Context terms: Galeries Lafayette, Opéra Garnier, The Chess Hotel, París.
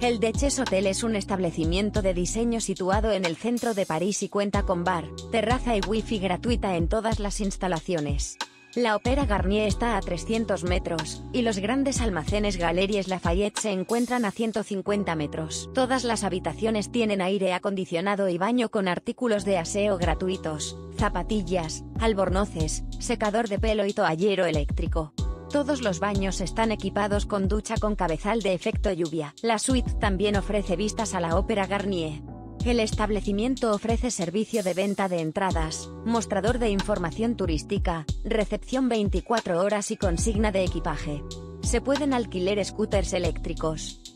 El The Chess Hotel es un establecimiento de diseño situado en el centro de París y cuenta con bar, terraza y wifi gratuita en todas las instalaciones. La Opéra Garnier está a 300 metros, y los grandes almacenes Galeries Lafayette se encuentran a 150 metros. Todas las habitaciones tienen aire acondicionado y baño con artículos de aseo gratuitos, zapatillas, albornoces, secador de pelo y toallero eléctrico. Todos los baños están equipados con ducha con cabezal de efecto lluvia. La suite también ofrece vistas a la Opéra Garnier. El establecimiento ofrece servicio de venta de entradas, mostrador de información turística, recepción 24 horas y consigna de equipaje. Se pueden alquilar scooters eléctricos.